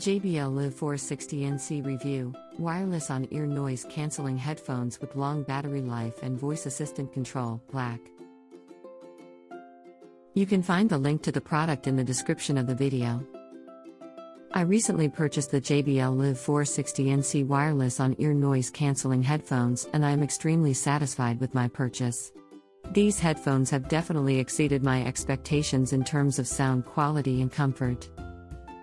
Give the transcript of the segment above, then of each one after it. JBL Live 460 NC Review, Wireless On-Ear Noise Cancelling Headphones with Long Battery Life and Voice Assistant Control, Black. You can find the link to the product in the description of the video. I recently purchased the JBL Live 460 NC Wireless On-Ear Noise Cancelling Headphones, and I am extremely satisfied with my purchase. These headphones have definitely exceeded my expectations in terms of sound quality and comfort.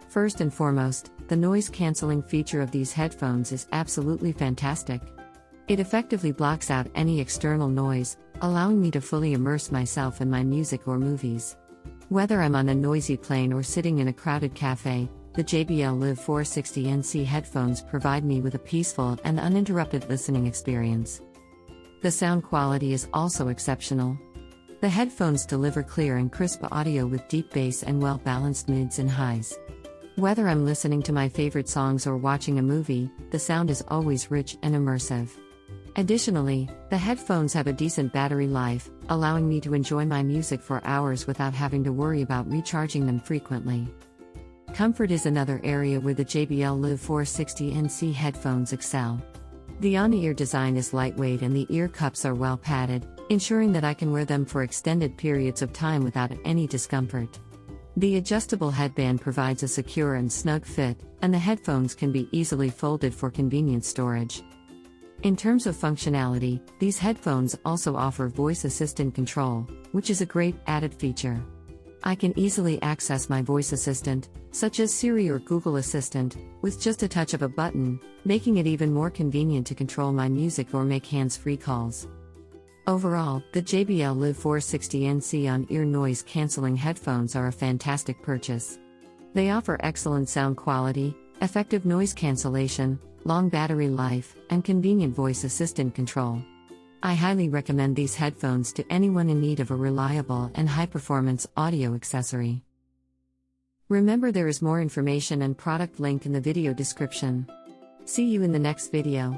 First and foremost, the noise-canceling feature of these headphones is absolutely fantastic. It effectively blocks out any external noise, allowing me to fully immerse myself in my music or movies. Whether I'm on a noisy plane or sitting in a crowded cafe, the JBL Live 460 NC headphones provide me with a peaceful and uninterrupted listening experience. The sound quality is also exceptional. The headphones deliver clear and crisp audio with deep bass and well-balanced mids and highs. Whether I'm listening to my favorite songs or watching a movie, the sound is always rich and immersive. Additionally, the headphones have a decent battery life, allowing me to enjoy my music for hours without having to worry about recharging them frequently. Comfort is another area where the JBL Live 460 NC headphones excel. The on-ear design is lightweight and the ear cups are well padded, ensuring that I can wear them for extended periods of time without any discomfort. The adjustable headband provides a secure and snug fit, and the headphones can be easily folded for convenient storage. In terms of functionality, these headphones also offer voice assistant control, which is a great added feature. I can easily access my voice assistant, such as Siri or Google Assistant, with just a touch of a button, making it even more convenient to control my music or make hands-free calls. Overall, the JBL Live 460 NC on-ear noise cancelling headphones are a fantastic purchase. They offer excellent sound quality, effective noise cancellation, long battery life, and convenient voice assistant control. I highly recommend these headphones to anyone in need of a reliable and high-performance audio accessory. Remember, there is more information and product link in the video description. See you in the next video.